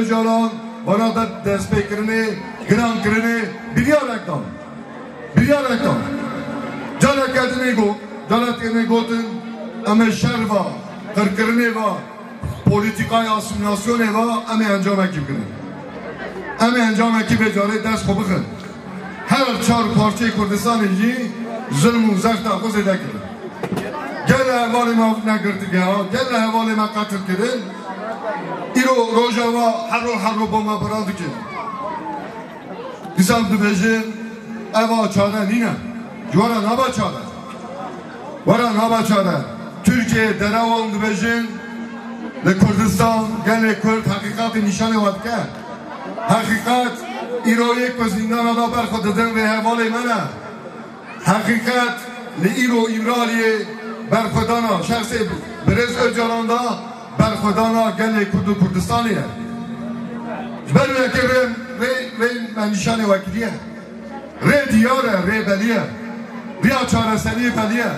Öcalan bana da despekrini, grankrini biliyarektan. Biliyarektan. Canaketini gotun eme şerva, kırkırını va, politikaya asimilasyonu va, eme encam ekibini. Eme encam ekibi cari ders kopukun. Her çar parçayı Kürdistan'ı yi, zulmü zerften kuz edekir. Gel hevalime nekirdik ya, gel hevalime katil kirin. İro rojava harro bomba bıradı ki. Bizim dübeji eva çare nine. Yora naba çare. Vara naba çare. Türkiye derevan dübeji ve Kürdistan gene Kürt hakikati nişanı var ki. Hakikat İro'yu kuzindan adabar kudedin ve hevali mene. Hakikat li İro İmrali'yi berkudana şahsi Brez Öcalan'da برخودانا گلی کردو کردستانیه. بر وکریم ری منشان وکریه، ری دیاره، ری بلیه، ری آچارسنی بلیه.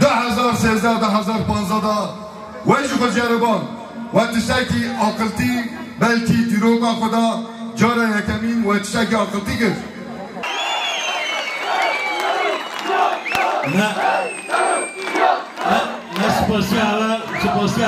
2013 2015 دا ویژه خودجربان و تشکی آقلتی بلکی دیروگا خدا جاره یکمین و تشکی آقلتی کرد. نه، نه، نه سپاسی علی سپاسی.